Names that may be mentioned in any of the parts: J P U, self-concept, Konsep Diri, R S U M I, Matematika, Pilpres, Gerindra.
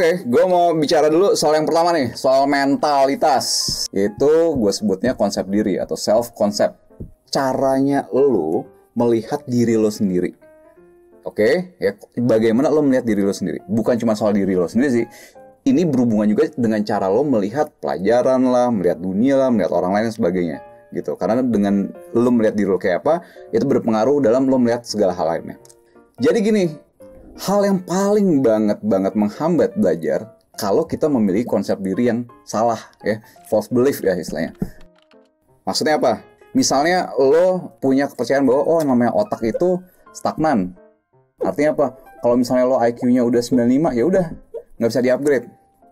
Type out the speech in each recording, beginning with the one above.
Oke, gue mau bicara dulu soal yang pertama nih, soal mentalitas. Itu gue sebutnya konsep diri atau self-concept. Caranya lo melihat diri lo sendiri. Oke, ya, bagaimana lo melihat diri lo sendiri? Bukan cuma soal diri lo sendiri sih. Ini berhubungan juga dengan cara lo melihat pelajaran lah, melihat dunia lah, melihat orang lain dan sebagainya. Gitu. Karena dengan lo melihat diri lo kayak apa, itu berpengaruh dalam lo melihat segala hal lainnya. Jadi gini, hal yang paling banget menghambat belajar kalau kita memiliki konsep diri yang salah, ya, false belief ya istilahnya. Maksudnya apa? Misalnya lo punya kepercayaan bahwa oh namanya otak itu stagnan. Artinya apa? Kalau misalnya lo IQ-nya udah 95, ya udah nggak bisa di-upgrade.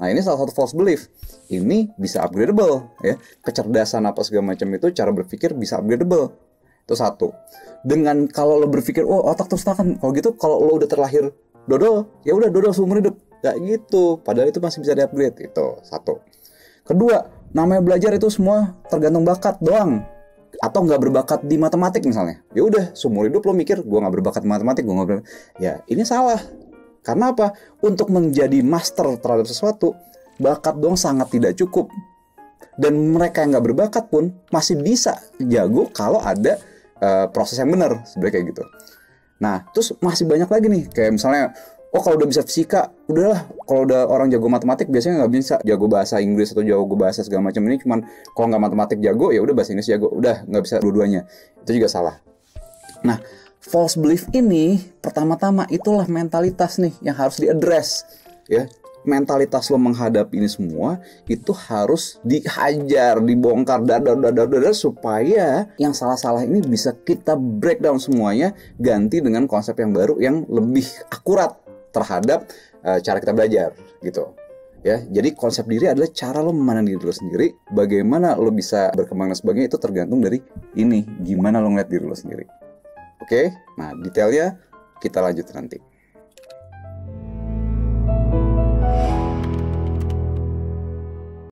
Nah, ini salah satu false belief. Ini bisa upgradable, ya. Kecerdasan apa segala macam itu cara berpikir bisa upgradable. Itu satu. Dengan kalau lo berpikir, oh otak tuh stagnan, kalau gitu kalau lo udah terlahir dodol, ya udah dodol seumur hidup. Gak gitu, padahal itu masih bisa diupgrade. Itu satu. Kedua, namanya belajar itu semua tergantung bakat doang. Atau nggak berbakat di matematik misalnya, ya udah seumur hidup lo mikir, gue nggak berbakat di matematik, gue nggak berbakat. Ya ini salah. Karena apa? Untuk menjadi master terhadap sesuatu, bakat doang sangat tidak cukup. Dan mereka yang nggak berbakat pun masih bisa jago kalau ada proses yang benar, sebenarnya kayak gitu. Nah, terus masih banyak lagi nih, kayak misalnya, oh kalau udah bisa fisika, udahlah. Kalau udah orang jago matematik, biasanya nggak bisa jago bahasa Inggris atau jago bahasa segala macam ini. Cuman kalau nggak matematik jago, ya udah bahasa Inggris jago, udah nggak bisa dua-duanya. Itu juga salah. Nah, false belief ini pertama-tama itulah mentalitas nih yang harus diadres, ya. Mentalitas lo menghadapi ini semua itu harus dihajar, dibongkar dadar supaya yang salah-salah ini bisa kita breakdown semuanya, ganti dengan konsep yang baru yang lebih akurat terhadap cara kita belajar gitu. Ya, jadi konsep diri adalah cara lo memandang diri lo sendiri, bagaimana lo bisa berkembang dan sebagainya itu tergantung dari ini, gimana lo ngeliat diri lo sendiri. Oke, nah detailnya kita lanjut nanti.